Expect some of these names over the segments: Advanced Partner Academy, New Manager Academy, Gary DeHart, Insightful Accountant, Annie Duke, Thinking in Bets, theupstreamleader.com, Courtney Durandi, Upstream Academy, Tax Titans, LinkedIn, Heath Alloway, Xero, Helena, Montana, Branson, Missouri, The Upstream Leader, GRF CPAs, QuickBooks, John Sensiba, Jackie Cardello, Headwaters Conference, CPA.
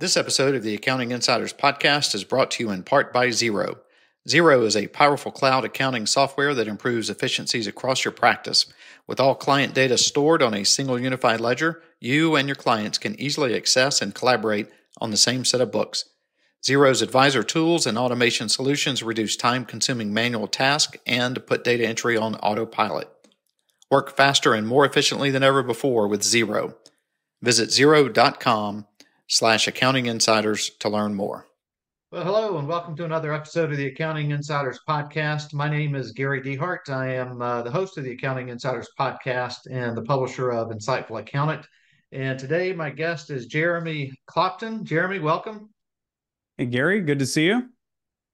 This episode of the Accounting Insiders Podcast is brought to you in part by Xero. Xero is a powerful cloud accounting software that improves efficiencies across your practice. With all client data stored on a single unified ledger, you and your clients can easily access and collaborate on the same set of books. Xero's advisor tools and automation solutions reduce time-consuming manual tasks and put data entry on autopilot. Work faster and more efficiently than ever before with Xero. Visit Xero.com/Accounting Insiders to learn more. Well, hello, and welcome to another episode of the Accounting Insiders Podcast. My name is Gary DeHart. I am the host of the Accounting Insiders Podcast and the publisher of Insightful Accountant. And today, my guest is Jeremy Clopton. Jeremy, welcome. Hey, Gary. Good to see you.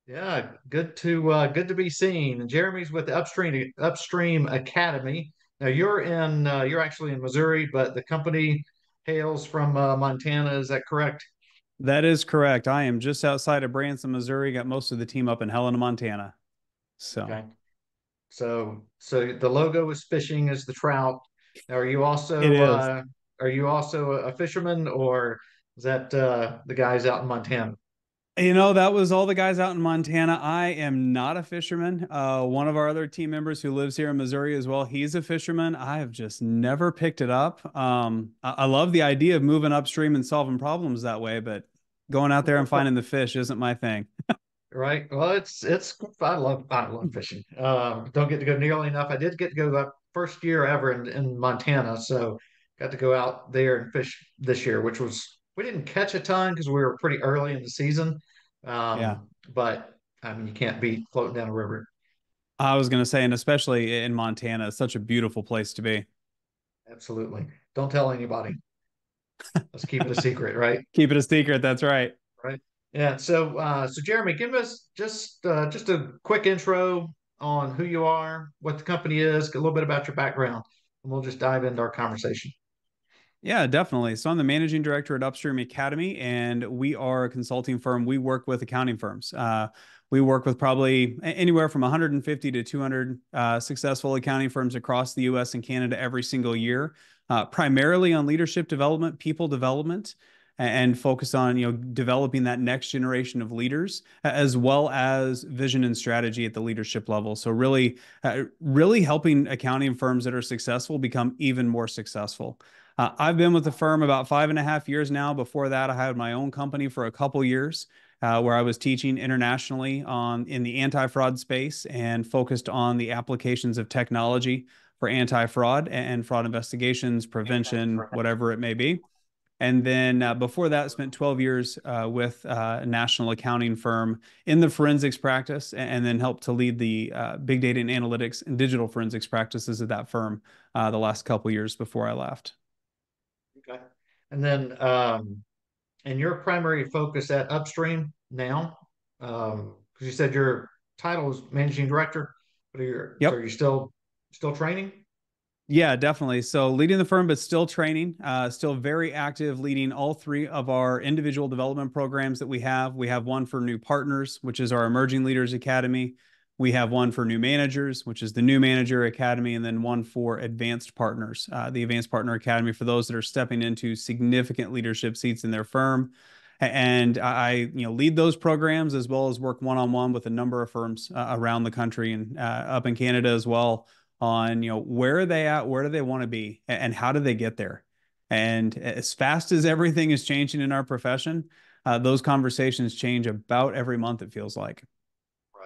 Yeah, good to be seen. And Jeremy's with the Upstream Academy. Now, you're actually in Missouri, but the company hails from Montana. Is that correct? That is correct. I am just outside of Branson, Missouri. Got most of the team up in Helena, Montana. So, okay. So the logo is fishing, is the trout. Now, are you also a fisherman, or is that the guys out in Montana? You know, that was all the guys out in Montana. I am not a fisherman. One of our other team members who lives here in Missouri as well, he's a fisherman. I have just never picked it up. I love the idea of moving upstream and solving problems that way, but going out there and finding the fish isn't my thing. Right. Well, I love fishing. Don't get to go nearly enough. I did get to go that first year ever in Montana, so got to go out there and fish this year, which was, we didn't catch a ton because we were pretty early in the season. But I mean, you can't beat floating down a river. I was going to say, and especially in Montana, it's such a beautiful place to be. Absolutely. Don't tell anybody. Let's keep it a secret, right? Keep it a secret. That's right. Right. Yeah. So, so Jeremy, give us just a quick intro on who you are, what the company is, a little bit about your background, and we'll just dive into our conversation. Yeah, definitely. So I'm the managing director at Upstream Academy, and we are a consulting firm. We work with accounting firms. We work with probably anywhere from 150 to 200 successful accounting firms across the U.S. and Canada every single year, primarily on leadership development, people development, and focus on developing that next generation of leaders, as well as vision and strategy at the leadership level. So really helping accounting firms that are successful become even more successful. I've been with the firm about 5.5 years now. Before that, I had my own company for a couple years where I was teaching internationally in the anti-fraud space and focused on the applications of technology for anti-fraud and fraud investigations, prevention, whatever it may be. And then before that, spent 12 years with a national accounting firm in the forensics practice, and then helped to lead the big data and analytics and digital forensics practices at that firm the last couple years before I left. Okay. And then, and your primary focus at Upstream now, because you said your title is managing director, but so are you still training? Yeah, definitely. So leading the firm, but still training, still very active, leading all three of our individual development programs that we have. We have one for new partners, which is our Emerging Leaders Academy. We have one for new managers, which is the New Manager Academy, and then one for advanced partners, the Advanced Partner Academy for those that are stepping into significant leadership seats in their firm. And I lead those programs as well as work one-on-one with a number of firms around the country and up in Canada as well on where are they at, where do they want to be, and how do they get there? And as fast as everything is changing in our profession, those conversations change about every month, it feels like.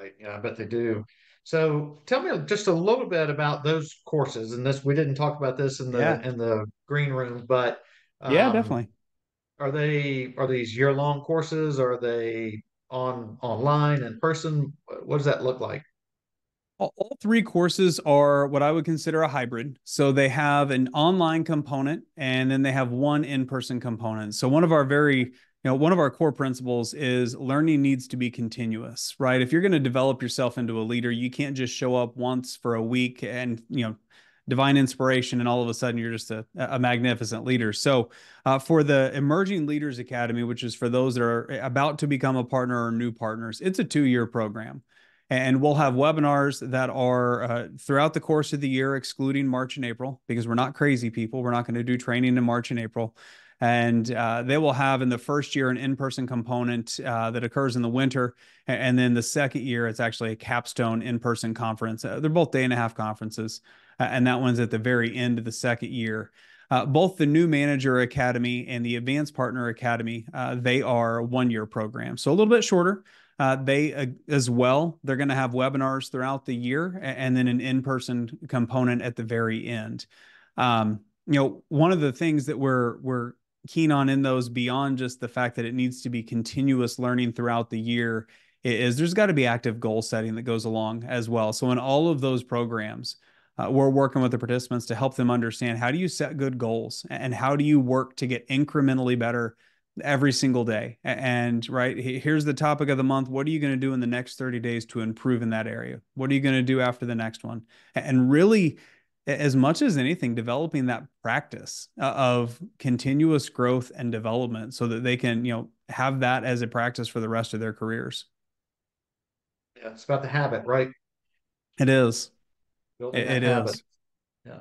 Right. Yeah, I bet they do. So tell me just a little bit about those courses. And we didn't talk about this in the green room, but yeah, definitely. Are these year-long courses? Are they online, in person? What does that look like? All three courses are what I would consider a hybrid. So they have an online component, and then they have one in-person component. So one of our core principles is learning needs to be continuous, right? If you're going to develop yourself into a leader, you can't just show up once for a week and, divine inspiration, and all of a sudden you're just a magnificent leader. So for the Emerging Leaders Academy, which is for those that are about to become a partner or new partners, it's a 2-year program. And we'll have webinars that are throughout the course of the year, excluding March and April, because we're not crazy people. We're not going to do training in March and April. And they will have in the first year an in-person component that occurs in the winter. And then the second year, it's actually a capstone in-person conference. They're both day-and-a-half conferences. And that one's at the very end of the second year. Both the New Manager Academy and the Advanced Partner Academy, they are one-year programs. So a little bit shorter. They're going to have webinars throughout the year and then an in-person component at the very end. One of the things that we're keen on in those, beyond just the fact that it needs to be continuous learning throughout the year, is there's got to be active goal setting that goes along as well. So in all of those programs, we're working with the participants to help them understand, how do you set good goals and how do you work to get incrementally better every single day? And right, here's the topic of the month. What are you going to do in the next 30 days to improve in that area? What are you going to do after the next one? And really, as much as anything, developing that practice of continuous growth and development so that they can, have that as a practice for the rest of their careers. Yeah, it's about the habit, right? It is. It is. Yeah.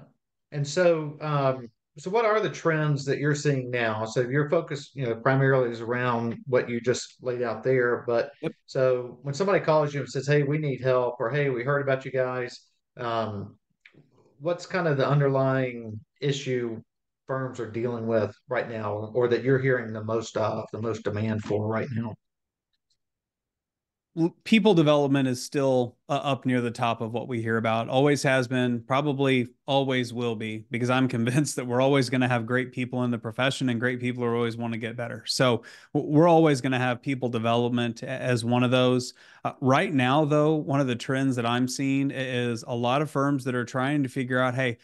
And so, what are the trends that you're seeing now? So your focus, primarily is around what you just laid out there. But yep. So when somebody calls you and says, "Hey, we need help," or "Hey, we heard about you guys," what's kind of the underlying issue firms are dealing with right now, or that you're hearing the most of, the most demand for right now? People development is still up near the top of what we hear about. Always has been, probably always will be, because I'm convinced that we're always going to have great people in the profession, and great people are always want to get better. So we're always going to have people development as one of those. Right now, though, one of the trends that I'm seeing is a lot of firms that are trying to figure out, hey,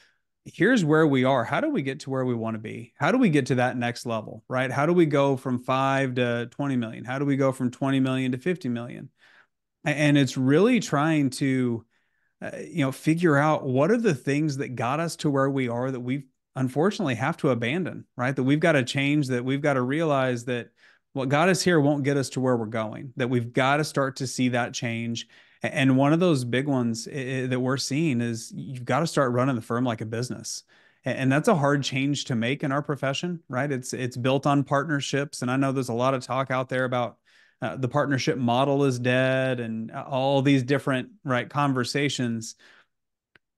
here's where we are. How do we get to where we want to be? How do we get to that next level, right? How do we go from 5 to 20 million? How do we go from 20 million to 50 million? And it's really trying to, figure out what are the things that got us to where we are that we unfortunately have to abandon, right? That we've got to change, that we've got to realize that what got us here won't get us to where we're going, that we've got to start to see that change. And one of those big ones that we're seeing is you've got to start running the firm like a business. And that's a hard change to make in our profession, right? It's built on partnerships. And I know there's a lot of talk out there about the partnership model is dead and all these different, right, conversations.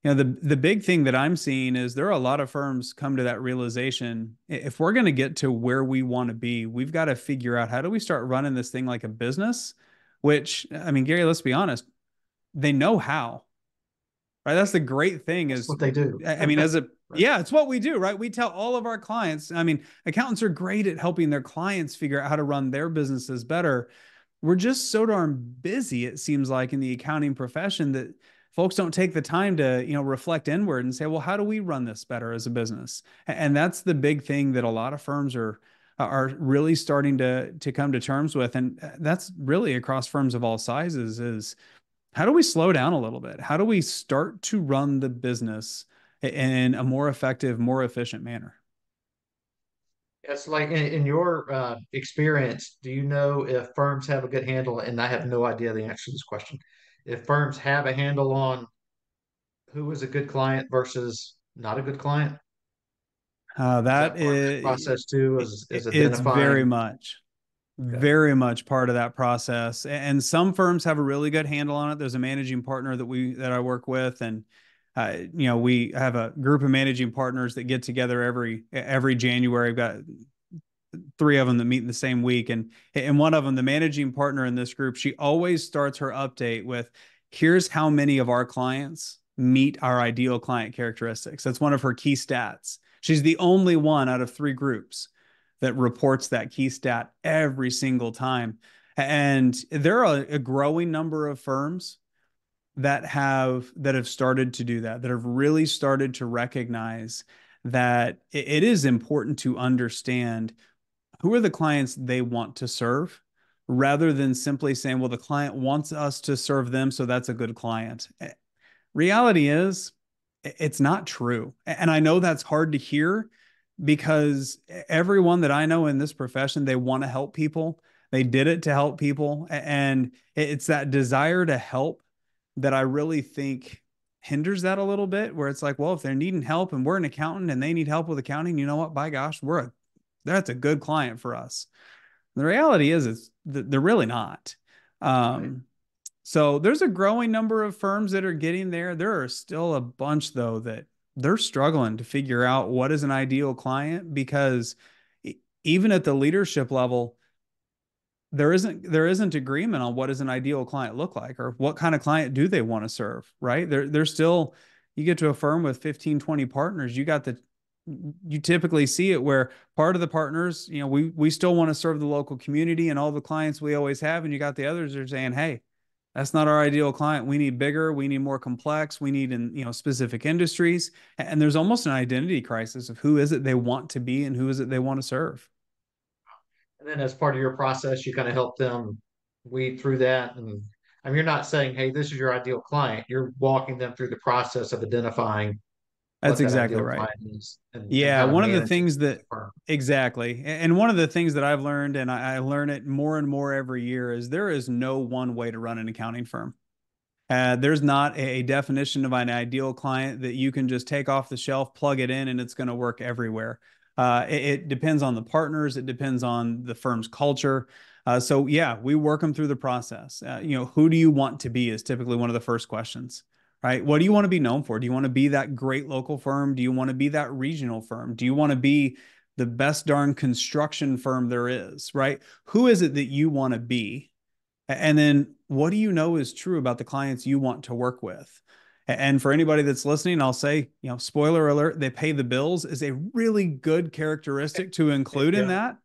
The big thing that I'm seeing is there are a lot of firms come to that realization. If we're going to get to where we want to be, we've got to figure out, how do we start running this thing like a business? Which, I mean, Gary, let's be honest, they know how, right? That's the great thing, is that's what they do. I mean, right. Yeah, it's what we do, right? We tell all of our clients, I mean, accountants are great at helping their clients figure out how to run their businesses better. We're just so darn busy, it seems like, in the accounting profession, that folks don't take the time to, reflect inward and say, well, how do we run this better as a business? And that's the big thing that a lot of firms are really starting to come to terms with. And that's really across firms of all sizes, is how do we slow down a little bit? How do we start to run the business in a more effective, more efficient manner? It's like in your experience, do you know if firms have a good handle? And I have no idea the answer to this question. If firms have a handle on who is a good client versus not a good client? That is process too. Is it's very much part of that process. And some firms have a really good handle on it. There's a managing partner that I work with, and we have a group of managing partners that get together every January. I've got 3 of them that meet in the same week, and one of them, the managing partner in this group, she always starts her update with, "Here's how many of our clients meet our ideal client characteristics." That's one of her key stats. She's the only one out of 3 groups that reports that key stat every single time. And there are a growing number of firms that have started to do that, that have really started to recognize that it is important to understand who are the clients they want to serve, rather than simply saying, well, the client wants us to serve them, so that's a good client. Reality is, it's not true. And I know that's hard to hear, because everyone that I know in this profession, they want to help people. They did it to help people. And it's that desire to help that I really think hinders that a little bit, where it's like, well, if they're needing help and we're an accountant and they need help with accounting, you know what? By gosh, we're a that's a good client for us. The reality is, they're really not. Right. So there's a growing number of firms that are getting there. There are still a bunch, though, that they're struggling to figure out what is an ideal client, because even at the leadership level, there isn't agreement on what does an ideal client look like, or what kind of client do they want to serve, right? They're still, you get to a firm with 15, 20 partners, you typically see it where part of the partners, we still want to serve the local community and all the clients we always have. And you got the others that are saying, hey, that's not our ideal client. We need bigger, we need more complex, we need specific industries. And there's almost an identity crisis of who is it they want to be and who is it they want to serve. And then as part of your process, you kind of help them weed through that. And I mean, you're not saying, hey, this is your ideal client. You're walking them through the process of identifying. That's exactly right. And one of the things that I've learned, and I learn it more and more every year, is there is no one way to run an accounting firm. There's not a definition of an ideal client that you can just take off the shelf, plug it in, and it's going to work everywhere. It depends on the partners. It depends on the firm's culture. So yeah, we work them through the process. Who do you want to be is typically one of the first questions, right? What do you want to be known for? Do you want to be that great local firm? Do you want to be that regional firm? Do you want to be the best darn construction firm there is, right? Who is it that you want to be? And then what do you know is true about the clients you want to work with? And for anybody that's listening, I'll say, spoiler alert, they pay the bills is a really good characteristic to include in that.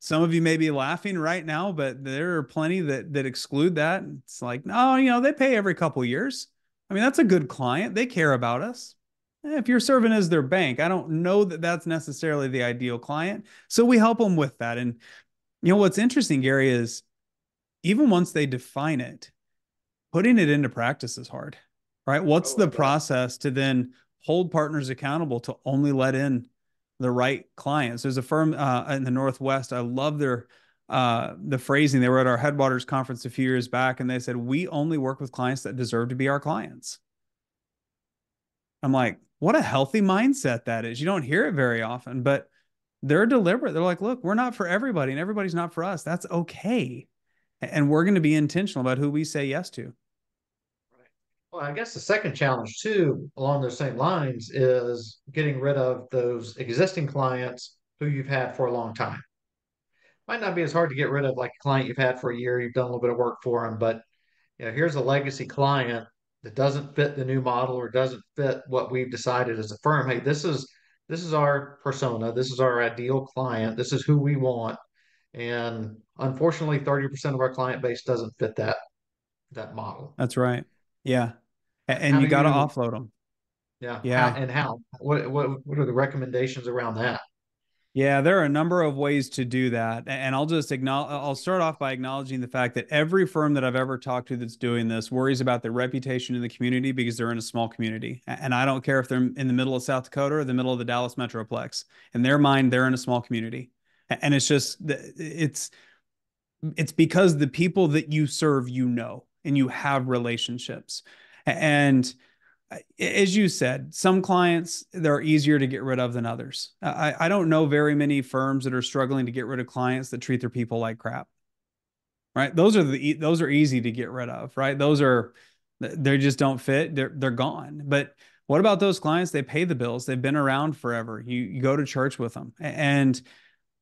Some of you may be laughing right now, but there are plenty that exclude that. It's like, no, they pay every couple of years. I mean, that's a good client. They care about us. If you're serving as their bank, I don't know that that's necessarily the ideal client. So we help them with that. And what's interesting, Gary, is even once they define it, putting it into practice is hard, right? What's the process to then hold partners accountable to only let in the right clients? There's a firm in the Northwest. I love the phrasing. They were at our Headwaters Conference a few years back, and they said, we only work with clients that deserve to be our clients. I'm like, what a healthy mindset that is. You don't hear it very often, but they're deliberate. They're like, look, we're not for everybody and everybody's not for us. That's okay. And we're going to be intentional about who we say yes to. Right. Well, I guess the second challenge too, along those same lines, is getting rid of those existing clients who you've had for a long time. Might not be as hard to get rid of like a client you've had for a year, you've done a little bit of work for them, but here's a legacy client that doesn't fit the new model or doesn't fit what we've decided as a firm. Hey, this is our persona. This is our ideal client. This is who we want. And unfortunately, 30% of our client base doesn't fit that model. That's right. Yeah. And you got to offload them. Yeah. Yeah. How? What are the recommendations around that? Yeah, there are a number of ways to do that. And I'll start off by acknowledging the fact that every firm that I've ever talked to that's doing this worries about their reputation in the community, because they're in a small community. And I don't care if they're in the middle of South Dakota or the middle of the Dallas Metroplex. In their mind, they're in a small community. And it's just, it's because the people that you serve, and you have relationships. And as you said, some clients, they're easier to get rid of than others. I don't know very many firms that are struggling to get rid of clients that treat their people like crap, right? Those are easy to get rid of, right? They just don't fit. They're gone. But what about those clients? They pay the bills. They've been around forever. You go to church with them. And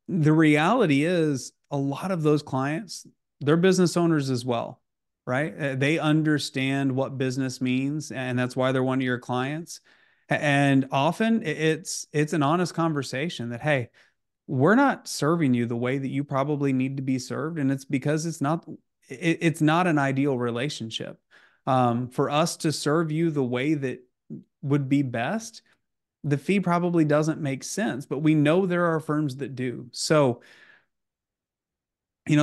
the reality is, a lot of those clients, they're business owners as well, right? They understand what business means, and that's why they're one of your clients. And often it's an honest conversation that, hey, we're not serving you the way that you probably need to be served. And it's because it's not an ideal relationship. For us to serve you the way that would be best, the fee probably doesn't make sense, but we know there are firms that do. So,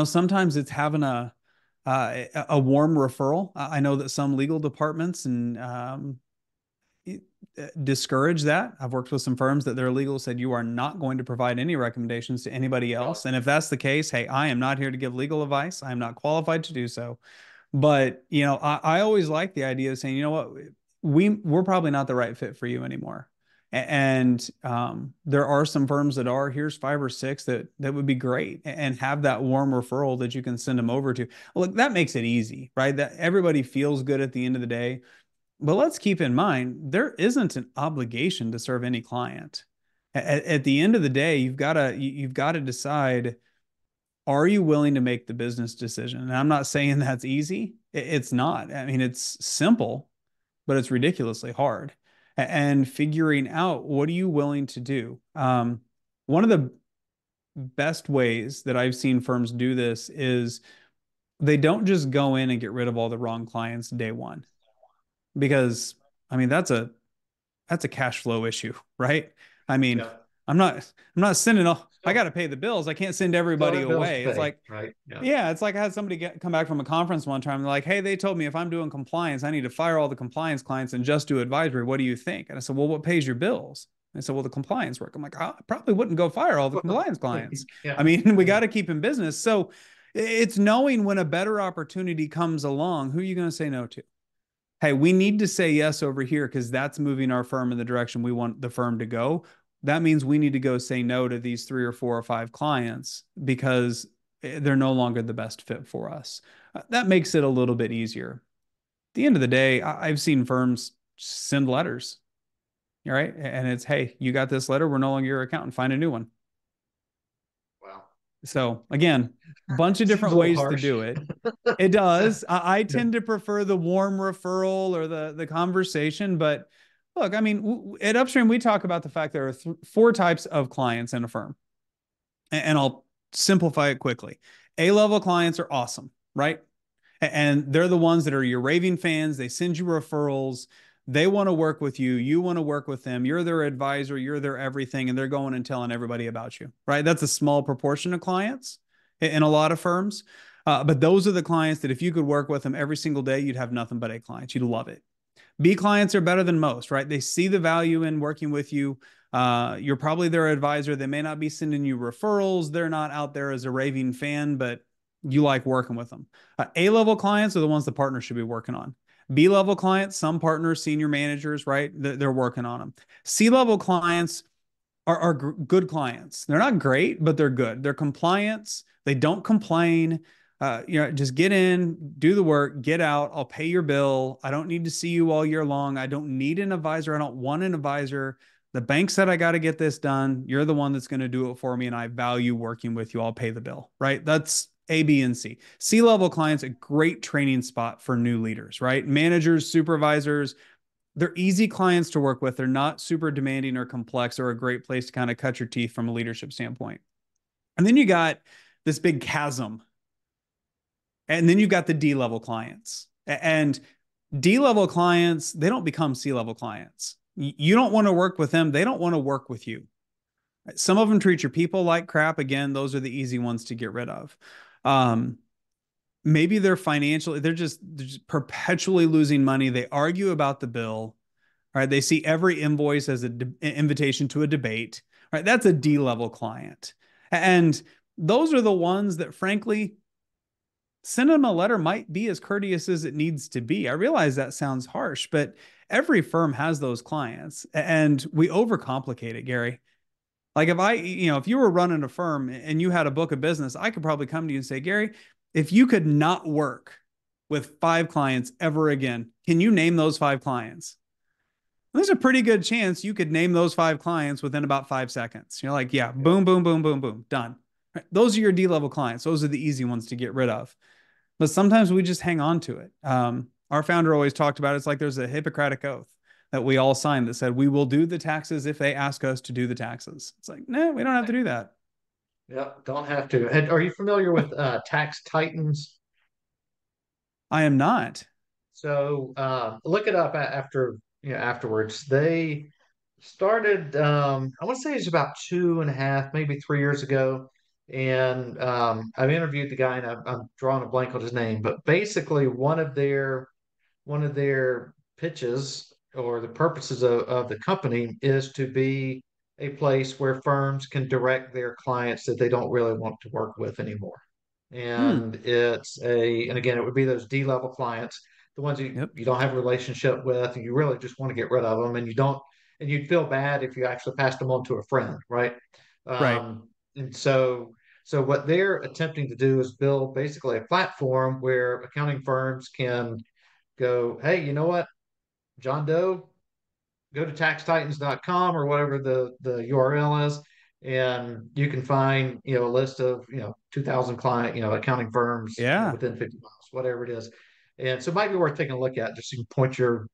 sometimes it's having a warm referral. I know that some legal departments discourage that. I've worked with some firms that their legal said, you are not going to provide any recommendations to anybody else. And if that's the case, hey, I am not here to give legal advice. I am not qualified to do so. But, I always like the idea of saying, we're probably not the right fit for you anymore. And there are some firms that are, here's 5 or 6 that would be great, and have that warm referral that you can send them over to. Look, that makes it easy, right? That everybody feels good at the end of the day. But let's keep in mind, there isn't an obligation to serve any client. At the end of the day, you've got to decide, are you willing to make the business decision? And I'm not saying that's easy. It's not. I mean, it's simple, but it's ridiculously hard. And figuring out, what are you willing to do? One of the best ways that I've seen firms do this is they don't just go in and get rid of all the wrong clients day one, because I mean, that's a cash flow issue, right? I mean, yeah. I'm not sending all, I got to pay the bills. I can't send everybody away. It's like, right? Yeah, it's like I had somebody come back from a conference one time. They're like, hey, they told me if I'm doing compliance, I need to fire all the compliance clients and just do advisory. What do you think? And I said, well, what pays your bills? And I said, well, the compliance work. I'm like, I probably wouldn't go fire all the compliance clients. Yeah. I mean, we got to keep in business. So it's knowing when a better opportunity comes along, who are you going to say no to? Hey, we need to say yes over here because that's moving our firm in the direction we want the firm to go. That means we need to go say no to these 3 or 4 or 5 clients because they're no longer the best fit for us. That makes it a little bit easier. At the end of the day, I've seen firms send letters, right? And it's, hey, you got this letter. We're no longer your accountant. Find a new one. Wow. So again, a bunch of different ways to do it. It does. I tend to prefer the warm referral or the conversation, but look, I mean, at Upstream, we talk about the fact there are 4 types of clients in a firm, and I'll simplify it quickly. A-level clients are awesome, right? And they're the ones that are your raving fans. They send you referrals. They want to work with you. You want to work with them. You're their advisor. You're their everything, and they're going and telling everybody about you, right? That's a small proportion of clients in a lot of firms, but those are the clients that if you could work with them every single day, you'd have nothing but A clients. You'd love it. B clients are better than most, right? They see the value in working with you. You're probably their advisor. They may not be sending you referrals. They're not out there as a raving fan, but you like working with them. A-level clients are the ones the partner should be working on. B-level clients, some partners, senior managers, right? They're working on them. C-level clients are good clients. They're not great, but they're good. They're compliant. They don't complain. Just get in, do the work, get out. I'll pay your bill. I don't need to see you all year long. I don't need an advisor. I don't want an advisor. The bank said, I got to get this done. You're the one that's going to do it for me. And I value working with you. I'll pay the bill, right? That's A, B, and C. C-level clients, a great training spot for new leaders, right? Managers, supervisors, they're easy clients to work with. They're not super demanding or complex, or a great place to kind of cut your teeth from a leadership standpoint. And then you got this big chasm. And then you've got the D-level clients. And D-level clients, they don't become C-level clients. You don't want to work with them. They don't want to work with you. Some of them treat your people like crap. Again, those are the easy ones to get rid of. Maybe they're financially, they're just perpetually losing money. They argue about the bill, right? They see every invoice as an invitation to a debate, right? That's a D-level client. And those are the ones that, frankly, sending them a letter might be as courteous as it needs to be. I realize that sounds harsh, but every firm has those clients, and we overcomplicate it, Gary. Like if you were running a firm and you had a book of business, I could probably come to you and say, Gary, if you could not work with 5 clients ever again, can you name those 5 clients? Well, there's a pretty good chance you could name those 5 clients within about 5 seconds. You're like, yeah, boom, boom, boom, boom, boom, done. Those are your D-level clients. Those are the easy ones to get rid of. But sometimes we just hang on to it. Our founder always talked about it. It's like there's a Hippocratic oath that we all signed that said, we will do the taxes if they ask us to do the taxes. It's like, no, we don't have to do that. Yep, don't have to. And are you familiar with Tax Titans? I am not. So look it up after afterwards. They started, I want to say it's about 2.5, maybe 3 years ago. And I've interviewed the guy, and I'm drawing a blank on his name, but basically one of their pitches or the purposes of the company is to be a place where firms can direct their clients that they don't really want to work with anymore. And again, it would be those D-level clients, the ones you don't have a relationship with, and you really just want to get rid of them, and you don't. and you'd feel bad if you actually passed them on to a friend, right? Right. And so what they're attempting to do is build basically a platform where accounting firms can go, hey, you know what, John Doe, go to taxtitans.com or whatever the URL is, and you can find, you know, a list of, you know, 2,000 client, you know, accounting firms within 50 miles, whatever it is. And so it might be worth taking a look at, just so you can point your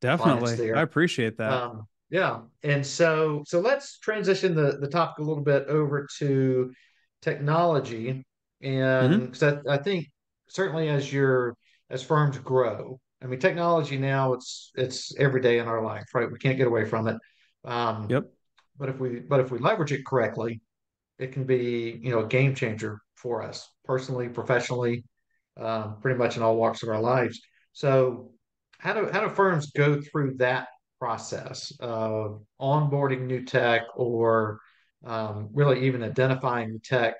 definitely there. I appreciate that. Yeah. And so let's transition the topic a little bit over to technology. And because I think certainly as firms grow, I mean, technology now it's every day in our life, right? We can't get away from it. Yep. But if we leverage it correctly, it can be, you know, a game changer for us personally, professionally, pretty much in all walks of our lives. So how do firms go through that process of onboarding new tech, or really even identifying the tech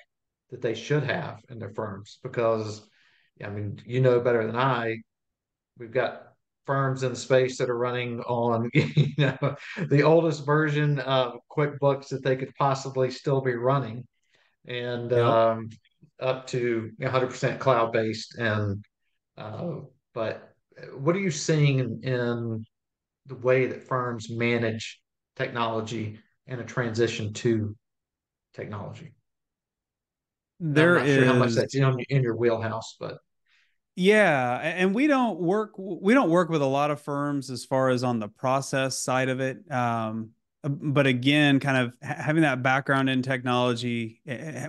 that they should have in their firms? Because, I mean, you know better than I, we've got firms in the space that are running on, you know, the oldest version of QuickBooks that they could possibly still be running, and up to 100% cloud-based. And but what are you seeing in the way that firms manage technology and a transition to technology? There I'm not sure how much that's in your wheelhouse, but. Yeah. And we don't work with a lot of firms as far as on the process side of it. But again, kind of having that background in technology,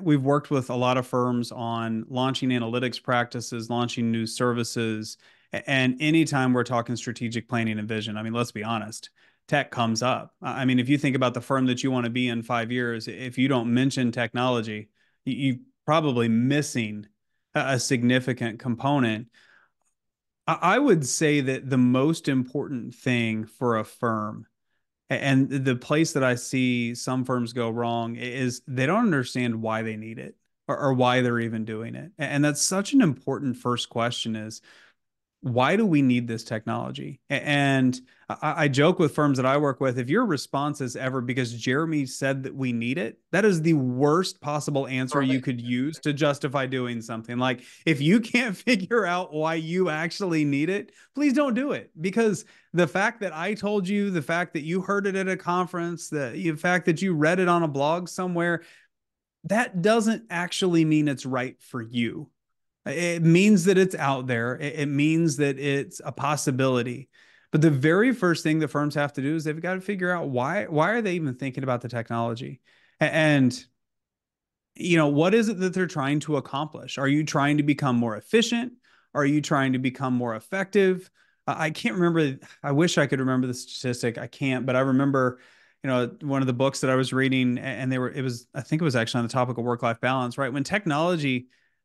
we've worked with a lot of firms on launching analytics practices, launching new services. And anytime we're talking strategic planning and vision, I mean, let's be honest, tech comes up. I mean, if you think about the firm that you want to be in 5 years, if you don't mention technology, you're probably missing a significant component. I would say that the most important thing for a firm, and the place that I see some firms go wrong, is they don't understand why they need it or why they're even doing it. And that's such an important first question is, why do we need this technology? And I joke with firms that I work with, if your response is ever, because Jeremy said that we need it, that is the worst possible answer you could use to justify doing something. Like, if you can't figure out why you actually need it, please don't do it. Because the fact that I told you, the fact that you heard it at a conference, the fact that you read it on a blog somewhere, that doesn't actually mean it's right for you. It means that it's out there. It means that it's a possibility. But the very first thing that firms have to do is they've got to figure out why are they even thinking about the technology? And, you know, what is it that they're trying to accomplish? Are you trying to become more efficient? Are you trying to become more effective? I can't remember. I wish I could remember the statistic. I can't, but I remember, you know, one of the books that I was reading, and I think it was actually on the topic of work-life balance, right? When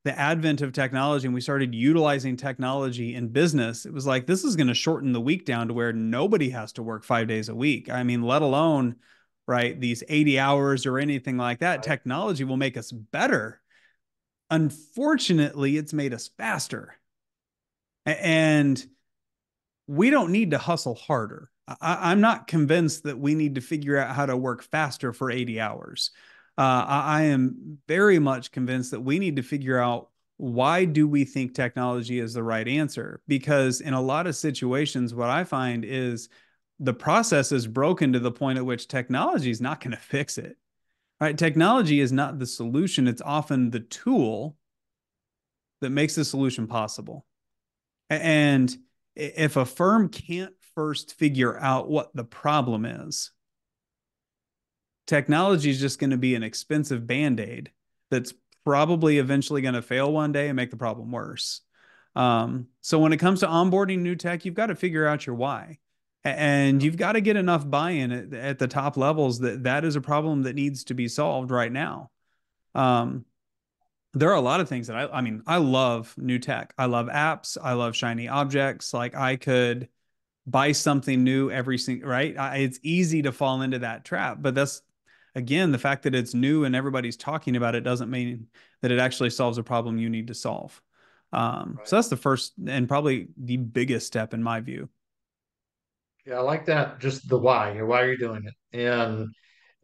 the advent of technology, and we started utilizing technology in business, it was like, this is going to shorten the week down to where nobody has to work 5 days a week. I mean, let alone, right, these 80 hours or anything like that. Right. Technology will make us better. Unfortunately, it's made us faster. And we don't need to hustle harder. I'm not convinced that we need to figure out how to work faster for 80 hours. I am very much convinced that we need to figure out, why do we think technology is the right answer? Because in a lot of situations, what I find is the process is broken to the point at which technology is not going to fix it. Right? Technology is not the solution. It's often the tool that makes the solution possible. And if a firm can't first figure out what the problem is, technology is just going to be an expensive Band-Aid that's probably eventually going to fail one day and make the problem worse. So when it comes to onboarding new tech, you've got to figure out your why. And you've got to get enough buy-in at the top levels that is a problem that needs to be solved right now. There are a lot of things that I love new tech. I love apps. I love shiny objects. Like, I could buy something new every single, right? It's easy to fall into that trap, but that's, again, the fact that it's new and everybody's talking about it doesn't mean that it actually solves a problem you need to solve. Right. So that's the first and probably the biggest step in my view. Yeah, I like that. Just the why. Why are you doing it?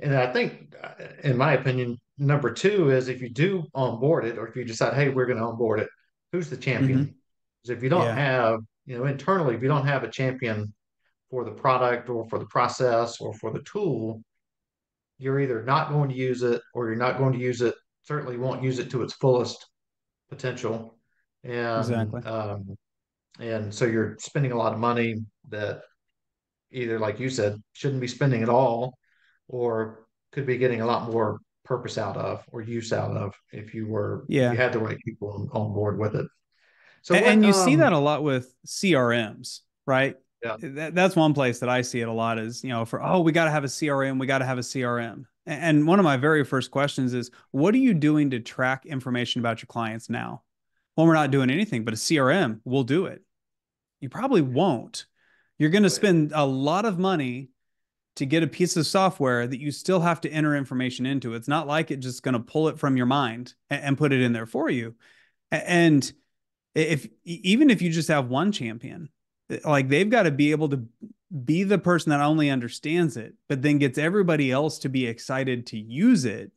And I think, in my opinion, number two is if you do onboard it, or if you decide, hey, we're going to onboard it, who's the champion? Because if you don't have, internally, if you don't have a champion for the product or for the process or for the tool, you're either not going to use it or you're not going to use it. Certainly won't use it to its fullest potential. And, exactly. And so you're spending a lot of money that either, like you said, shouldn't be spending at all, or could be getting a lot more purpose out of or use out of if you were, if you had the right people on board with it. So, and you see that a lot with CRMs, right? Yeah. That's one place that I see it a lot is, we got to have a CRM. We got to have a CRM. And one of my very first questions is, what are you doing to track information about your clients now? Well, we're not doing anything, but a CRM will do it. You probably won't. You're going to spend a lot of money to get a piece of software that you still have to enter information into. It's not like it's just going to pull it from your mind and put it in there for you. And even if you just have one champion, like they've got to be able to be the person that only understands it, but then gets everybody else to be excited to use it,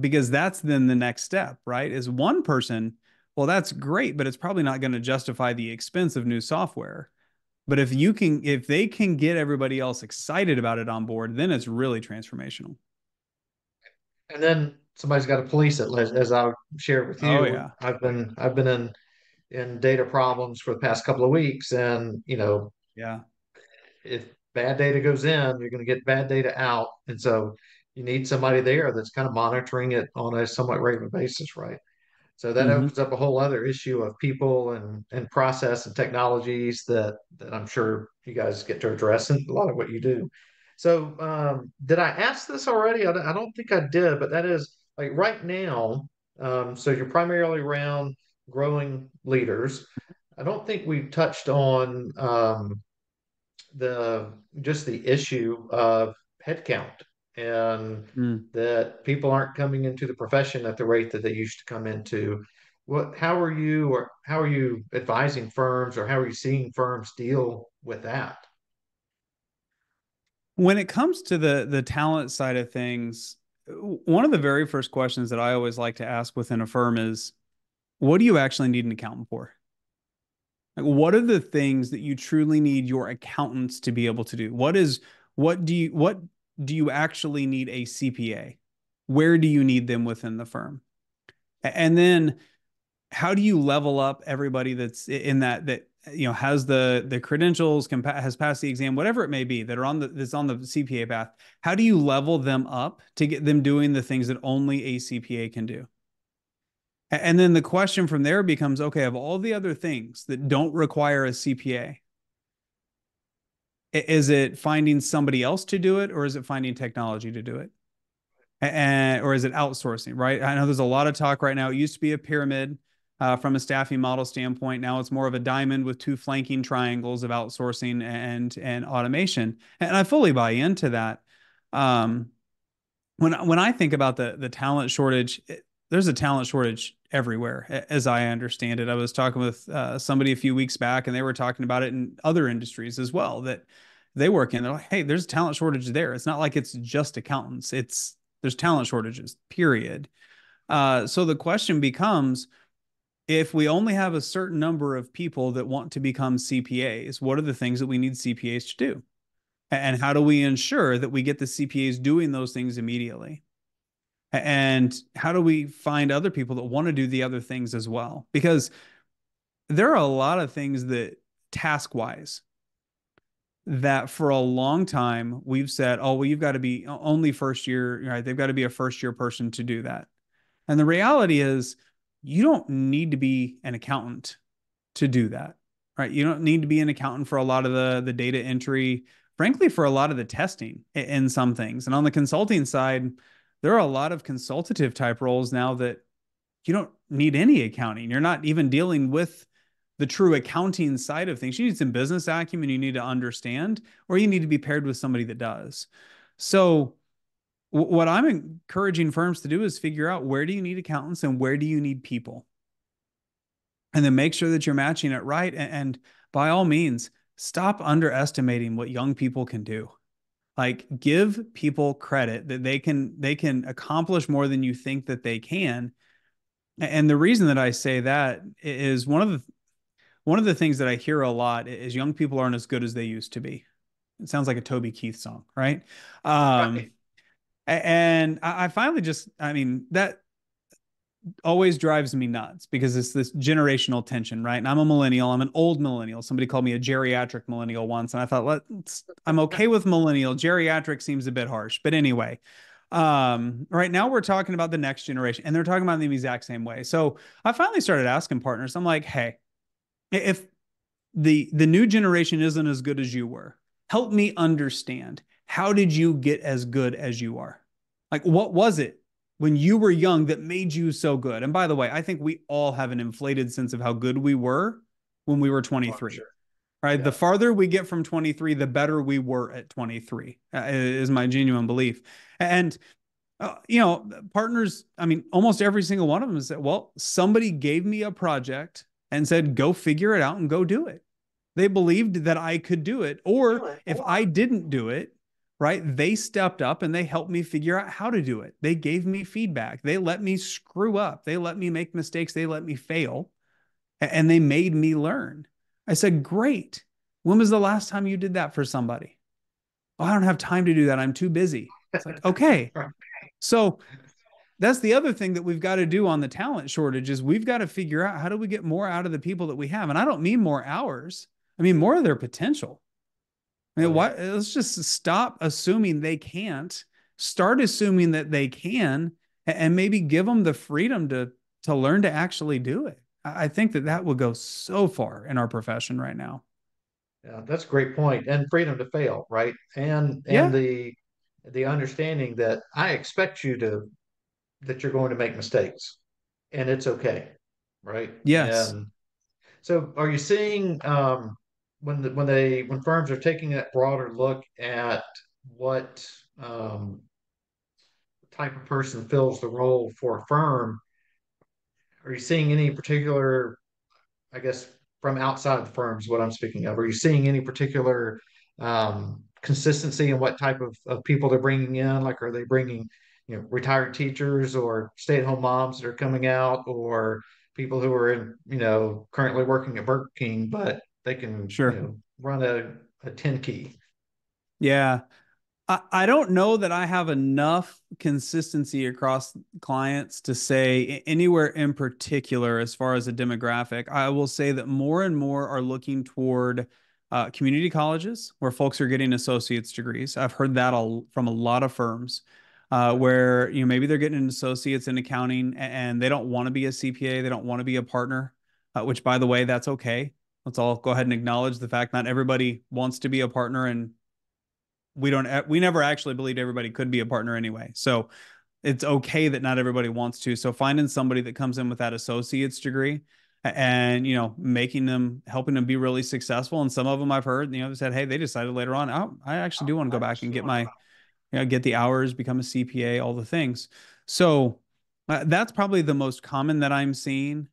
because that's then the next step, right? Is one person, well, that's great, but it's probably not going to justify the expense of new software. But if they can get everybody else excited about it on board, then it's really transformational. And then somebody's got to police it, as I shared with you. Oh, yeah. I've been in data problems for the past couple of weeks, and if bad data goes in, you're going to get bad data out, and so you need somebody there that's kind of monitoring it on a somewhat regular basis, right? So that opens up a whole other issue of people and process and technologies that I'm sure you guys get to address in a lot of what you do. So did I ask this already? I don't think I did, but that is like right now. So you're primarily around growing leaders. I don't think we've touched on the issue of headcount, and that people aren't coming into the profession at the rate that they used to come into. How are you advising firms, or how are you seeing firms deal with that? When it comes to the talent side of things, one of the very first questions that I always like to ask within a firm is, what do you actually need an accountant for? Like, what are the things that you truly need your accountants to be able to do? What do you actually need a CPA? Where do you need them within the firm? And then how do you level up everybody that's in that has the credentials, has passed the exam, whatever it may be, that's on the CPA path? How do you level them up to get them doing the things that only a CPA can do? And then the question from there becomes, okay, of all the other things that don't require a CPA, is it finding somebody else to do it, or is it finding technology to do it? Or is it outsourcing, right? I know there's a lot of talk right now. It used to be a pyramid from a staffing model standpoint. Now it's more of a diamond with two flanking triangles of outsourcing and automation. And I fully buy into that. When I think about the talent shortage, there's a talent shortage everywhere, as I understand it. I was talking with somebody a few weeks back, and they were talking about it in other industries as well that they work in. They're like, hey, there's a talent shortage there. It's not like it's just accountants. There's talent shortages, period. So the question becomes, if we only have a certain number of people that want to become CPAs, what are the things that we need CPAs to do? And how do we ensure that we get the CPAs doing those things immediately? And how do we find other people that want to do the other things as well? Because there are a lot of things that task-wise that for a long time we've said, oh, well, you've got to be only first year, right? They've got to be a first year person to do that. And the reality is you don't need to be an accountant to do that, right? You don't need to be an accountant for a lot of the data entry, frankly, for a lot of the testing in some things. And on the consulting side, there are a lot of consultative type roles now that you don't need any accounting. You're not even dealing with the true accounting side of things. You need some business acumen, you need to understand, or you need to be paired with somebody that does. So what I'm encouraging firms to do is figure out, where do you need accountants and where do you need people? And then make sure that you're matching it right. And by all means, stop underestimating what young people can do. Like, give people credit that they can accomplish more than you think that they can. And the reason that I say that is one of the things that I hear a lot is young people aren't as good as they used to be. It sounds like a Toby Keith song, right? Right. And I finally just, I mean, that always drives me nuts because it's this generational tension, right? And I'm a millennial. I'm an old millennial. Somebody called me a geriatric millennial once. And I thought, I'm okay with millennial. Geriatric seems a bit harsh. But anyway, right now we're talking about the next generation and they're talking about it in the exact same way. So I finally started asking partners. I'm like, hey, if the new generation isn't as good as you were, help me understand. How did you get as good as you are? Like, what was it when you were young that made you so good? And by the way, I think we all have an inflated sense of how good we were when we were 23, sure. Right? Yeah. The farther we get from 23, the better we were at 23 is my genuine belief. And, you know, partners, I mean, almost every single one of them said, well, somebody gave me a project and said, go figure it out and go do it. They believed that I could do it. Or if I didn't do it, right? They stepped up and they helped me figure out how to do it. They gave me feedback. They let me screw up. They let me make mistakes. They let me fail. And they made me learn. I said, great. When was the last time you did that for somebody? Oh, I don't have time to do that. I'm too busy. It's like, okay. So that's the other thing that we've got to do on the talent shortage is we've got to figure out how do we get more out of the people that we have? And I don't mean more hours. I mean, more of their potential. I mean, why, let's just stop assuming they can't, start assuming that they can, and maybe give them the freedom to learn to actually do it. I think that will go so far in our profession right now. Yeah, that's a great point. And freedom to fail, right? And yeah. the understanding that I expect you that you're going to make mistakes, and it's okay, right? Yes. And so, are you seeing? When firms are taking that broader look at what type of person fills the role for a firm, are you seeing any particular, I guess, from outside the firms, what I'm speaking of, are you seeing any particular consistency in what type of people they're bringing in? Like, are they bringing, you know, retired teachers or stay-at-home moms that are coming out, or people who are, in, you know, currently working at Burger King, but they can sure. You know, run a 10 key. Yeah. I don't know that I have enough consistency across clients to say anywhere in particular, as far as a demographic. I will say that more and more are looking toward community colleges where folks are getting associate's degrees. I've heard that from a lot of firms where, you know, maybe they're getting an associate's in accounting and they don't want to be a CPA. They don't want to be a partner, which, by the way, that's okay. Let's all go ahead and acknowledge the fact not everybody wants to be a partner, and we never actually believed everybody could be a partner anyway. So it's okay that not everybody wants to. So finding somebody that comes in with that associate's degree and, you know, helping them be really successful. And some of them I've heard, you know, said, hey, they decided later on, I actually do want to go back and get my, you know, get the hours, become a CPA, all the things. So that's probably the most common that I'm seeing.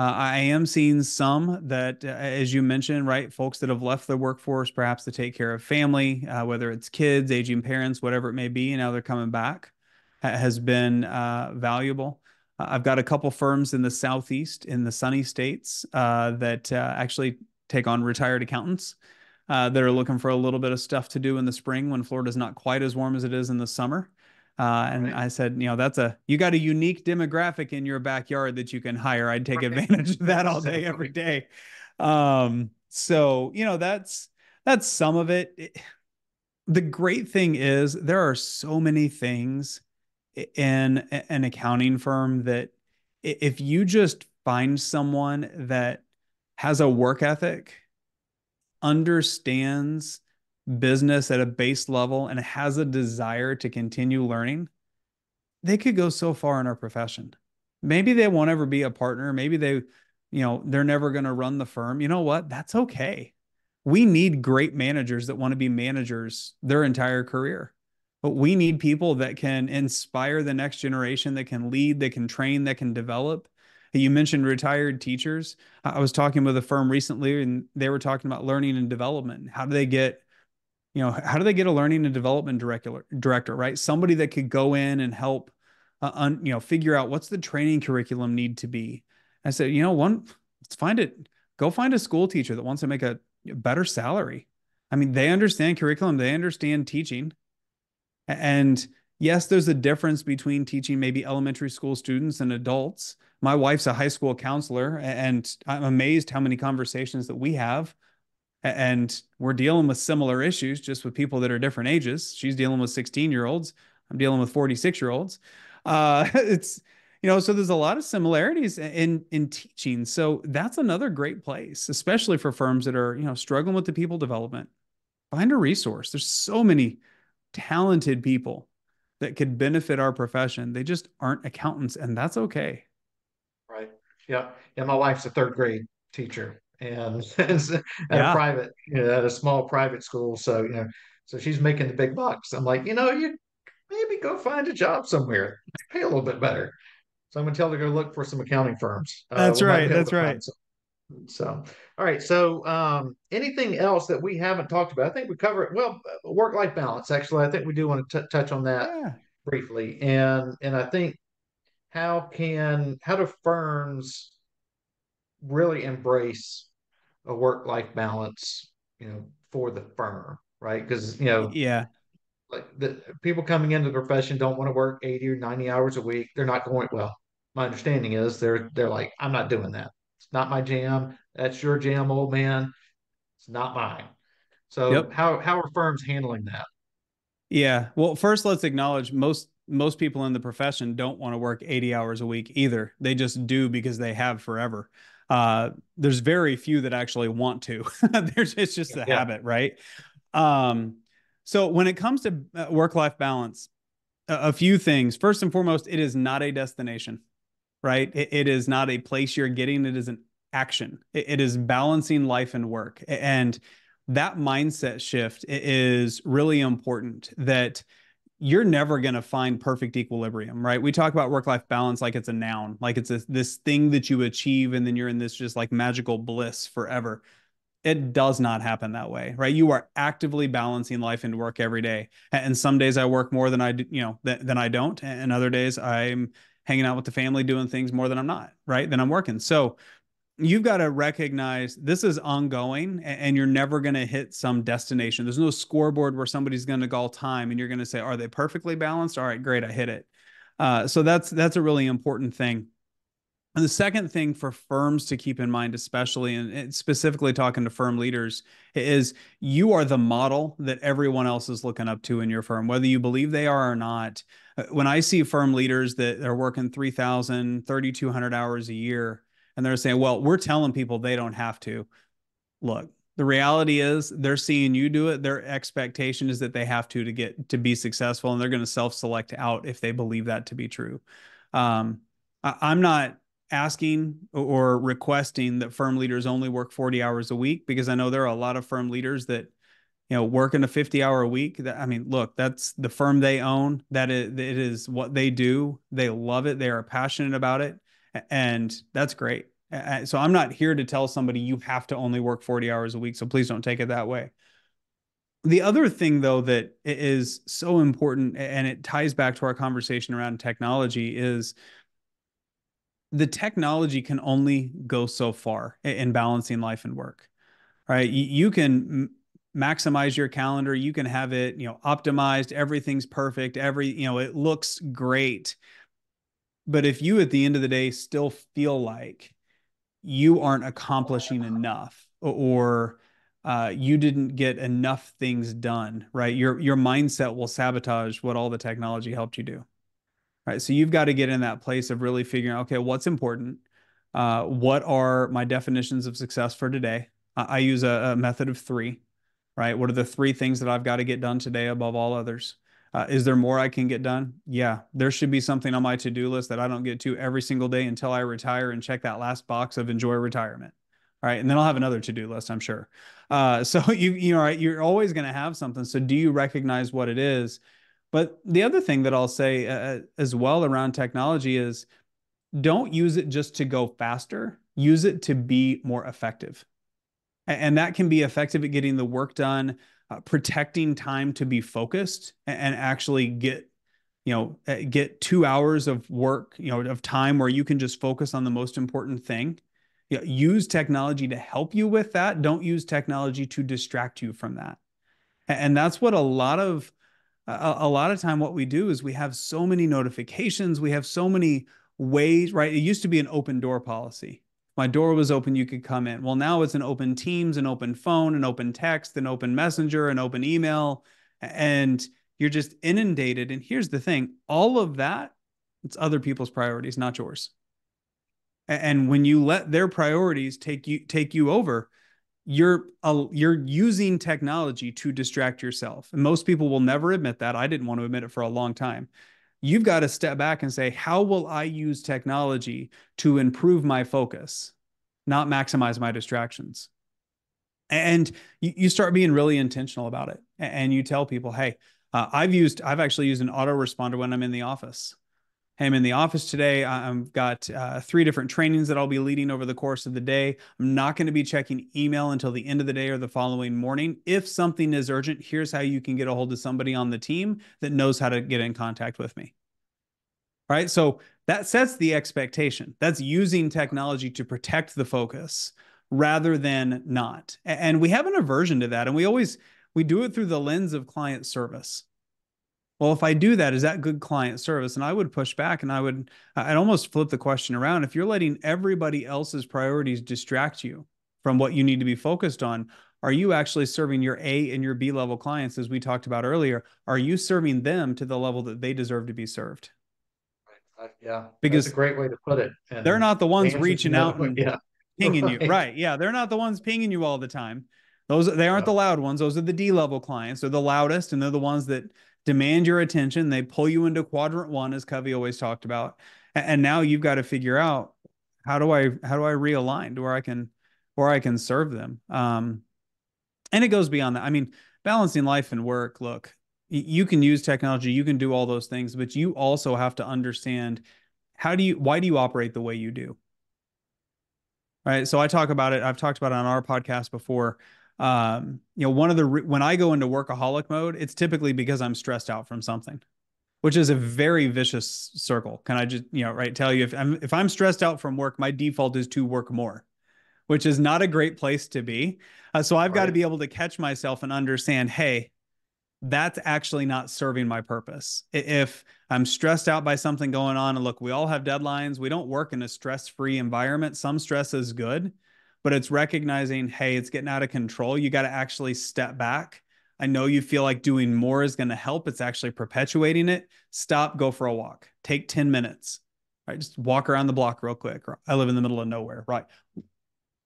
I am seeing some that, as you mentioned, right, folks that have left the workforce, perhaps to take care of family, whether it's kids, aging parents, whatever it may be, and now they're coming back, has been valuable. I've got a couple firms in the Southeast, in the sunny states, that actually take on retired accountants that are looking for a little bit of stuff to do in the spring when Florida's not quite as warm as it is in the summer. And right. I said, you know, you got a unique demographic in your backyard that you can hire. I'd take advantage of that all day, every day. So, you know, that's some of it. The great thing is there are so many things in an accounting firm that if you just find someone that has a work ethic, understands business at a base level and has a desire to continue learning, they could go so far in our profession. Maybe they won't ever be a partner. Maybe they're never going to run the firm. You know what? That's okay. We need great managers that want to be managers their entire career, but we need people that can inspire the next generation, that can lead, that can train, that can develop. You mentioned retired teachers. I was talking with a firm recently, and they were talking about learning and development. How do they get, you know, how do they get a learning and development director, right? Somebody that could go in and help, figure out what's the training curriculum need to be. I said, you know, let's find it. Go find a school teacher that wants to make a better salary. I mean, they understand curriculum, they understand teaching. And yes, there's a difference between teaching maybe elementary school students and adults. My wife's a high school counselor, and I'm amazed how many conversations that we have. And we're dealing with similar issues, just with people that are different ages. She's dealing with 16-year-olds. I'm dealing with 46-year-olds. So there's a lot of similarities in teaching. So that's another great place, especially for firms that are, struggling with the people development. Find a resource. There's so many talented people that could benefit our profession. They just aren't accountants, and that's okay. Right. Yeah. Yeah. My wife's a third grade teacher and at a small private school. So, so she's making the big bucks. I'm like, you maybe go find a job somewhere, pay a little bit better. So I'm going to tell her to go look for some accounting firms. That's right. So, all right. So anything else that we haven't talked about? I think we covered, work-life balance, actually. I think we do want to touch on that briefly. And I think how do firms really embrace a work-life balance, for the firm, right? Because, like the people coming into the profession don't want to work 80 or 90 hours a week. They're not going, my understanding is they're like, I'm not doing that. It's not my jam. That's your jam, old man. It's not mine. So how are firms handling that? Yeah. Well, first let's acknowledge most people in the profession don't want to work 80 hours a week either. They just do because they have forever. There's very few that actually want to. It's just a habit, right? So when it comes to work-life balance, a few things. First and foremost, it is not a destination, right? It is not a place you're getting. It is an action. It is balancing life and work. And that mindset shift is really important, that you're never going to find perfect equilibrium, right? We talk about work-life balance like it's a noun, like it's this thing that you achieve and then you're in this just like magical bliss forever. It does not happen that way, right? You are actively balancing life and work every day. And some days I work more than I do, than I don't. And other days I'm hanging out with the family, doing things more than I'm not, right? Than I'm working. So you've got to recognize this is ongoing, and you're never going to hit some destination. There's no scoreboard where somebody's going to call time and you're going to say, are they perfectly balanced? All right, great. I hit it. So that's a really important thing. And the second thing for firms to keep in mind, especially and specifically talking to firm leaders, is you are the model that everyone else is looking up to in your firm, whether you believe they are or not. When I see firm leaders that are working 3,000, 3,200 hours a year, and they're saying, well, we're telling people they don't have to. Look, the reality is they're seeing you do it. Their expectation is that they have to get to be successful, and they're going to self-select out if they believe that to be true. I'm not asking or requesting that firm leaders only work 40 hours a week, because I know there are a lot of firm leaders that, work in a 50-hour week. That, I mean, look, that's the firm they own. That it is what they do. They love it. They are passionate about it. And that's great. So I'm not here to tell somebody you have to only work 40 hours a week. So please don't take it that way. The other thing, though, that is so important, and it ties back to our conversation around technology, is the technology can only go so far in balancing life and work, right? You can maximize your calendar. You can have it, optimized. Everything's perfect. It looks great. But if you, at the end of the day, still feel like you aren't accomplishing enough, or you didn't get enough things done, right? Your mindset will sabotage what all the technology helped you do. Right? So you've got to get in that place of really figuring out, okay, what's important? What are my definitions of success for today? I use a method of three, right? What are the three things that I've got to get done today above all others? Is there more I can get done? Yeah, there should be something on my to-do list that I don't get to every single day until I retire and check that last box of enjoy retirement. All right. And then I'll have another to-do list, I'm sure. So you're always going to have something. So do you recognize what it is? But the other thing that I'll say as well around technology is don't use it just to go faster. Use it to be more effective. And that can be effective at getting the work done, protecting time to be focused and actually get 2 hours of work, of time where you can just focus on the most important thing. Use technology to help you with that. Don't use technology to distract you from that. And that's what a lot of time what we do is we have so many notifications. We have so many ways, right? It used to be an open door policy. My door was open, you could come in. Well, now it's an open Teams, an open phone, an open text, an open messenger, an open email, and you're just inundated. And here's the thing, all of that, it's other people's priorities, not yours. And when you let their priorities take you over, you're using technology to distract yourself. And most people will never admit that. I didn't want to admit it for a long time. You've got to step back and say, how will I use technology to improve my focus, not maximize my distractions? And you start being really intentional about it. And you tell people, hey, I've actually used an autoresponder when I'm in the office. Hey, I'm in the office today. I've got 3 different trainings that I'll be leading over the course of the day. I'm not going to be checking email until the end of the day or the following morning. If something is urgent, here's how you can get a hold of somebody on the team that knows how to get in contact with me. All right. So that sets the expectation. That's using technology to protect the focus rather than not. And we have an aversion to that. And we do it through the lens of client service. Well, if I do that, is that good client service? And I would push back and I'd almost flip the question around. If you're letting everybody else's priorities distract you from what you need to be focused on, are you actually serving your A and your B level clients, as we talked about earlier? Are you serving them to the level that they deserve to be served? Yeah, because that's a great way to put it. And they're not the ones reaching out and pinging you. Right. Yeah, they're not the ones pinging you all the time. They aren't the loud ones. Those are the D level clients. They're the loudest and they're the ones that demand your attention. They pull you into quadrant one, as Covey always talked about. And now you've got to figure out, how do I realign to where I can serve them? And it goes beyond that. I mean, balancing life and work, look, you can use technology, you can do all those things, but you also have to understand why do you operate the way you do? All right. So I talk about it. I've talked about it on our podcast before. When I go into workaholic mode, it's typically because I'm stressed out from something, which is a very vicious circle. Can I just, tell you if I'm stressed out from work, my default is to work more, which is not a great place to be. So I've got to be able to catch myself and understand, hey, that's actually not serving my purpose. If I'm stressed out by something going on, and look, we all have deadlines. We don't work in a stress-free environment. Some stress is good. But it's recognizing, hey, it's getting out of control. You got to actually step back. I know you feel like doing more is going to help. It's actually perpetuating it. Stop, go for a walk. Take 10 minutes, right? Just walk around the block real quick. I live in the middle of nowhere, right?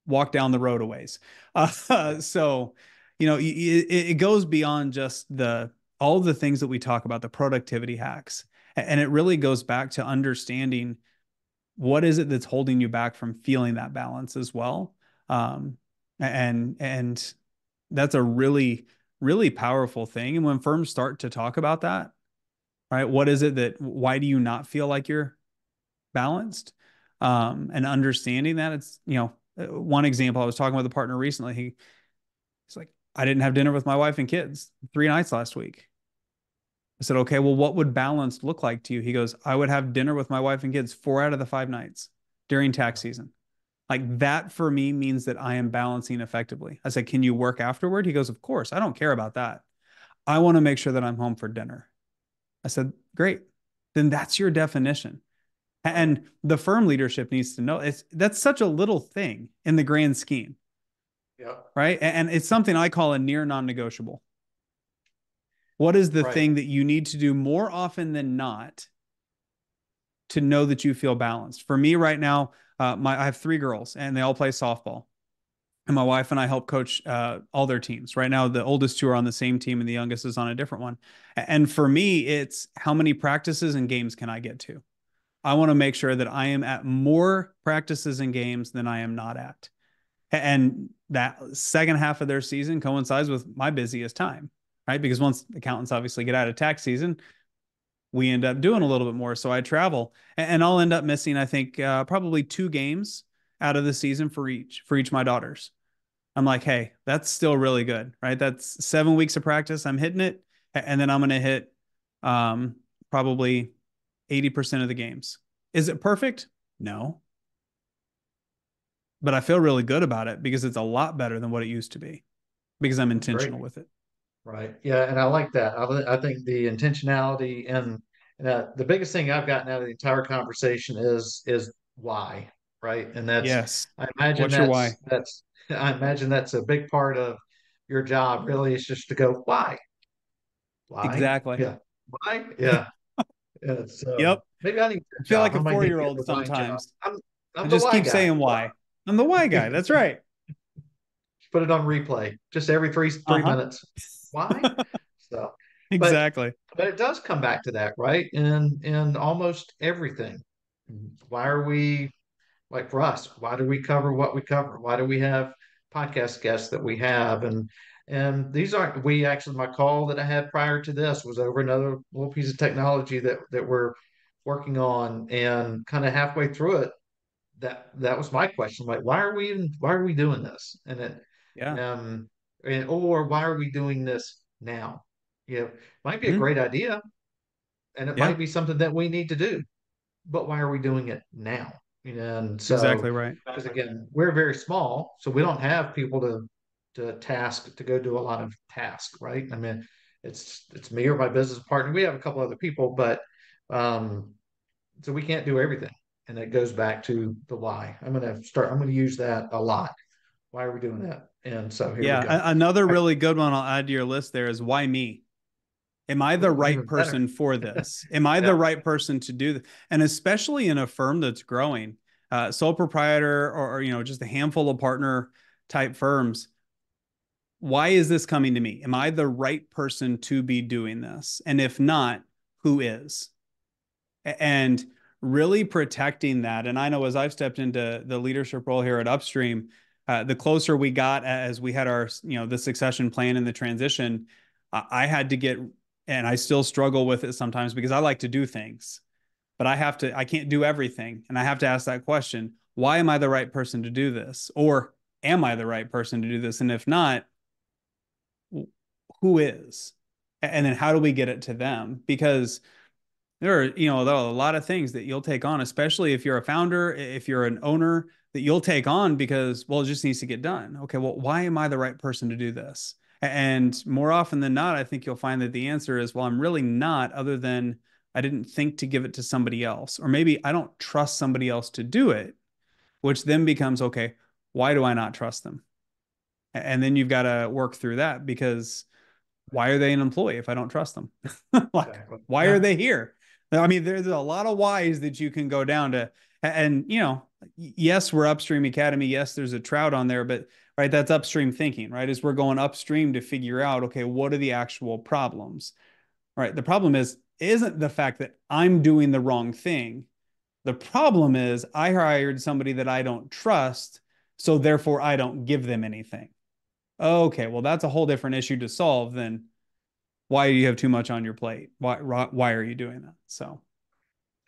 Walk down the road a ways. It goes beyond just all the things that we talk about, the productivity hacks. And it really goes back to understanding what is it that's holding you back from feeling that balance as well. And that's a really, really powerful thing. And when firms start to talk about that, right, what is it that, why do you not feel like you're balanced? And understanding that it's, one example, I was talking with a partner recently. He's like, I didn't have dinner with my wife and kids 3 nights last week. I said, okay, well, what would balance look like to you? He goes, I would have dinner with my wife and kids 4 out of the 5 nights during tax season. Like that for me means that I am balancing effectively. I said, can you work afterward? He goes, of course, I don't care about that. I want to make sure that I'm home for dinner. I said, great. Then that's your definition. And the firm leadership needs to know that's such a little thing in the grand scheme. Yeah. Right. And it's something I call a near non-negotiable. What is the thing that you need to do more often than not to know that you feel balanced? For me right now, I have 3 girls and they all play softball. And my wife and I help coach all their teams. Right now, the oldest 2 are on the same team and the youngest is on a different one. And for me, it's how many practices and games can I get to? I want to make sure that I am at more practices and games than I am not at. And that second half of their season coincides with my busiest time. Right? Because once accountants obviously get out of tax season, we end up doing a little bit more. So I travel, and I'll end up missing, I think, probably 2 games out of the season for each of my daughters. I'm like, hey, that's still really good, right? That's 7 weeks of practice. I'm hitting it. And then I'm going to hit probably 80% of the games. Is it perfect? No. But I feel really good about it because it's a lot better than what it used to be because I'm intentional with it. Right. Yeah. And I like that. I think the intentionality and the biggest thing I've gotten out of the entire conversation is why, right? And that's, yes. I imagine that's your why? I imagine that's a big part of your job, really, is just to go, why? Why? Exactly. Yeah. Why? Yeah. Yeah, so yep. Maybe I need to feel like a 4-year-old sometimes. I just keep saying why. I'm the why guy. That's right. Put it on replay just every three minutes. Why? So exactly. But it does come back to that, right? In almost everything. Why are we, like for us, why do we cover what we cover? Why do we have podcast guests that we have? And these aren't, we actually, my call that I had prior to this was over another little piece of technology that we're working on, and kind of halfway through it, that was my question. Like, why are we doing this? And it, yeah. Or why are we doing this now? You know, might be a great idea, and it might be something that we need to do, but why are we doing it now? You know, and so, exactly right. Because again, we're very small, so we don't have people to task to go do a lot of tasks, right? I mean, it's me or my business partner. We have a couple other people, but so we can't do everything. And it goes back to the why. I'm going to use that a lot. Why are we doing that? And so here we go. Another really good one I'll add to your list there is, why me? Am I the right person for this? Am I the right person to do this? And especially in a firm that's growing, sole proprietor or just a handful of partner type firms, why is this coming to me? Am I the right person to be doing this? And if not, who is? And really protecting that. And I know as I've stepped into the leadership role here at Upstream, the closer we got as we had our, the succession plan and the transition, I had to get, and I still struggle with it sometimes because I like to do things, but I can't do everything. And I have to ask that question, why am I the right person to do this? Or am I the right person to do this? And if not, who is? And then how do we get it to them? Because there are a lot of things that you'll take on, especially if you're a founder, if you're an owner, that you'll take on because, well, it just needs to get done. Okay, well, why am I the right person to do this? And more often than not, I think you'll find that the answer is, well, I'm really not, other than I didn't think to give it to somebody else, or maybe I don't trust somebody else to do it, which then becomes, okay, why do I not trust them? And then you've got to work through that, because why are they an employee if I don't trust them? Why are they here? I mean, there's a lot of whys that you can go down to, and yes, we're Upstream Academy. Yes, there's a trout on there, but right, that's upstream thinking, right? Is we're going upstream to figure out, okay, what are the actual problems? Right. The problem isn't the fact that I'm doing the wrong thing. The problem is I hired somebody that I don't trust, so therefore I don't give them anything. Okay, well, that's a whole different issue to solve than, why do you have too much on your plate? Why are you doing that? So,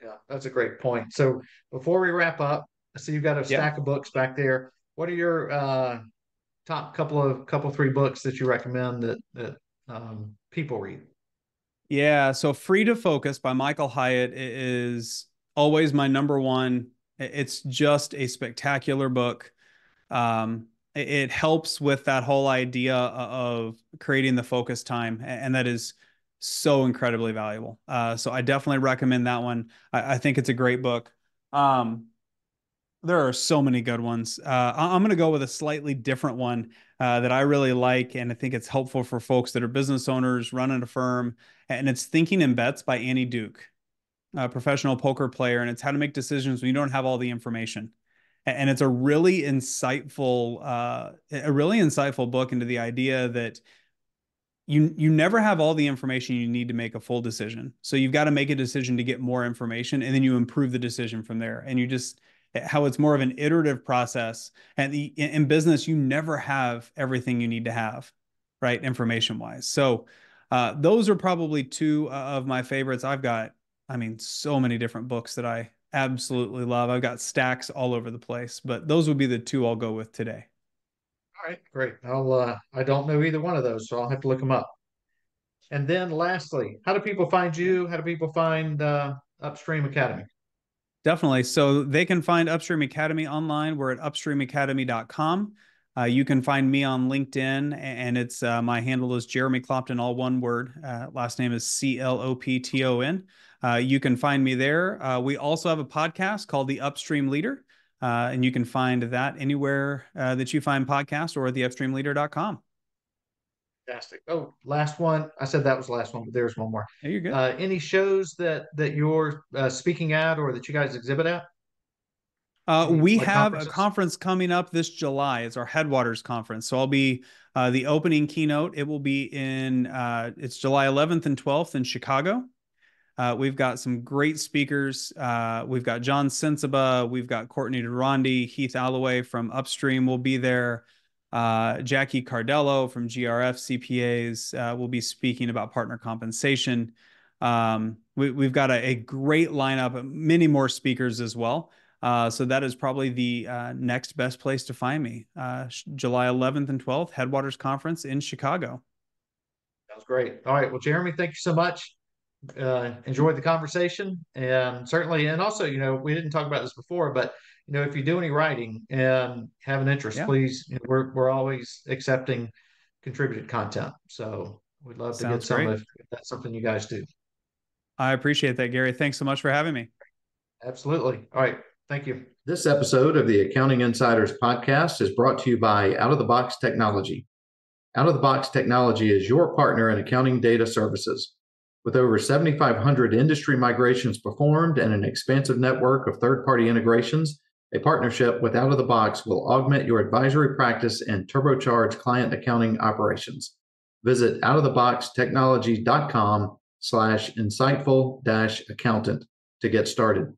yeah, that's a great point. So before we wrap up, I see you've got a stack of books back there. What are your top three books that you recommend that people read? Yeah, so Free to Focus by Michael Hyatt is always my number one. It's just a spectacular book. It helps with that whole idea of creating the focus time, and that is so incredibly valuable. So I definitely recommend that one. I think it's a great book. There are so many good ones. I'm going to go with a slightly different one that I really like, and I think it's helpful for folks that are business owners running a firm, and it's Thinking in Bets by Annie Duke, a professional poker player, and it's how to make decisions when you don't have all the information. And it's a really insightful book into the idea that you never have all the information you need to make a full decision. So you've got to make a decision to get more information, and then you improve the decision from there. And how it's more of an iterative process. And in business, you never have everything you need to have, right, information-wise. So Those are probably two of my favorites. I've got, I mean, so many different books that I absolutely love. I've got stacks all over the place, but those would be the two I'll go with today. All right, great. I don't know either one of those, so I'll have to look them up. And then lastly, how do people find you? How do people find Upstream Academy? Definitely. So they can find Upstream Academy online. We're at upstreamacademy.com. You can find me on LinkedIn, and it's my handle is Jeremy Clopton, all one word. Last name is C-L-O-P-T-O-N. You can find me there. We also have a podcast called The Upstream Leader, and you can find that anywhere that you find podcasts or at theupstreamleader.com. Fantastic. Oh, last one. I said that was the last one, but there's one more. There you go. Any shows that you're speaking at or that you guys exhibit at? We have a conference coming up this July. It's our Headwaters Conference. So I'll be the opening keynote. It will be in, it's July 11th and 12th in Chicago. We've got some great speakers. We've got John Sensiba. We've got Courtney Durandi. Heath Alloway from Upstream will be there. Jackie Cardello from GRF CPAs will be speaking about partner compensation. We've got a great lineup, many more speakers as well. So that is probably the next best place to find me. July 11th and 12th, Headwaters Conference in Chicago. Sounds great. All right. Well, Jeremy, thank you so much. Enjoyed the conversation. And certainly, and also, you know, we didn't talk about this before, but, you know, if you do any writing and have an interest, please, you know, we're always accepting contributed content. So we'd love to get some if that's something you guys do. I appreciate that, Gary. Thanks so much for having me. Absolutely. All right. Thank you. This episode of the Accounting Insiders podcast is brought to you by Out of the Box Technology. Out of the Box Technology is your partner in accounting data services. With over 7,500 industry migrations performed and an expansive network of third-party integrations, a partnership with Out of the Box will augment your advisory practice and turbocharge client accounting operations. Visit outoftheboxtechnology.com/insightful-accountant to get started.